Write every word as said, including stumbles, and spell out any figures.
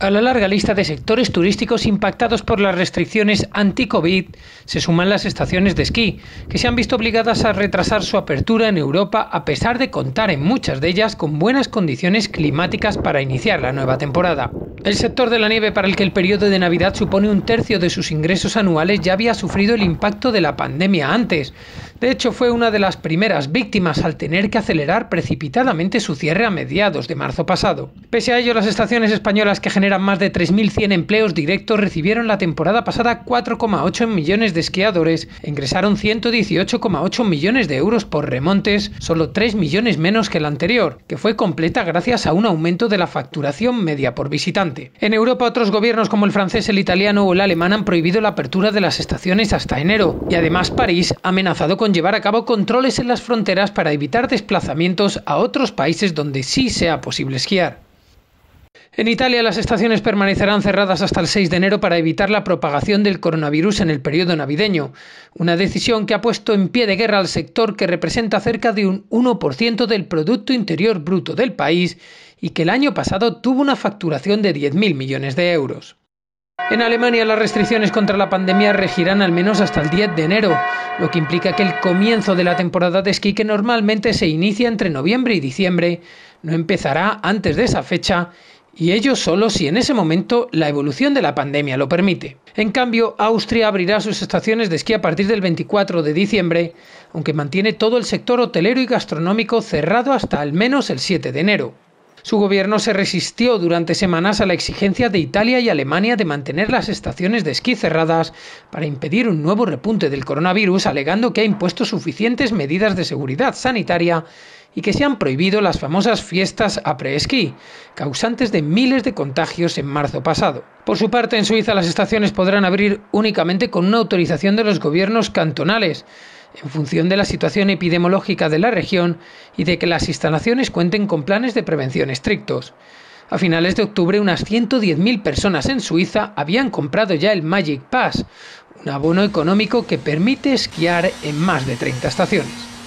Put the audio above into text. A la larga lista de sectores turísticos impactados por las restricciones anti-COVID se suman las estaciones de esquí, que se han visto obligadas a retrasar su apertura en Europa a pesar de contar en muchas de ellas con buenas condiciones climáticas para iniciar la nueva temporada. El sector de la nieve, para el que el periodo de Navidad supone un tercio de sus ingresos anuales, ya había sufrido el impacto de la pandemia antes. De hecho, fue una de las primeras víctimas al tener que acelerar precipitadamente su cierre a mediados de marzo pasado. Pese a ello, las estaciones españolas, que generan Eran más de tres mil cien empleos directos, recibieron la temporada pasada cuatro coma ocho millones de esquiadores e ingresaron ciento dieciocho coma ocho millones de euros por remontes, solo tres millones menos que el anterior, que fue completa gracias a un aumento de la facturación media por visitante. En Europa, otros gobiernos como el francés, el italiano o el alemán han prohibido la apertura de las estaciones hasta enero, y además París ha amenazado con llevar a cabo controles en las fronteras para evitar desplazamientos a otros países donde sí sea posible esquiar. En Italia, las estaciones permanecerán cerradas hasta el seis de enero para evitar la propagación del coronavirus en el periodo navideño, una decisión que ha puesto en pie de guerra al sector, que representa cerca de un uno por ciento del Producto Interior Bruto del país y que el año pasado tuvo una facturación de diez mil millones de euros. En Alemania, las restricciones contra la pandemia regirán al menos hasta el diez de enero, lo que implica que el comienzo de la temporada de esquí, que normalmente se inicia entre noviembre y diciembre, no empezará antes de esa fecha, y ello solo si en ese momento la evolución de la pandemia lo permite. En cambio, Austria abrirá sus estaciones de esquí a partir del veinticuatro de diciembre, aunque mantiene todo el sector hotelero y gastronómico cerrado hasta al menos el siete de enero. Su gobierno se resistió durante semanas a la exigencia de Italia y Alemania de mantener las estaciones de esquí cerradas para impedir un nuevo repunte del coronavirus, alegando que ha impuesto suficientes medidas de seguridad sanitaria y que se han prohibido las famosas fiestas après-esquí, causantes de miles de contagios en marzo pasado. Por su parte, en Suiza, las estaciones podrán abrir únicamente con una autorización de los gobiernos cantonales, en función de la situación epidemiológica de la región y de que las instalaciones cuenten con planes de prevención estrictos. A finales de octubre, unas ciento diez mil personas en Suiza habían comprado ya el Magic Pass, un abono económico que permite esquiar en más de treinta estaciones.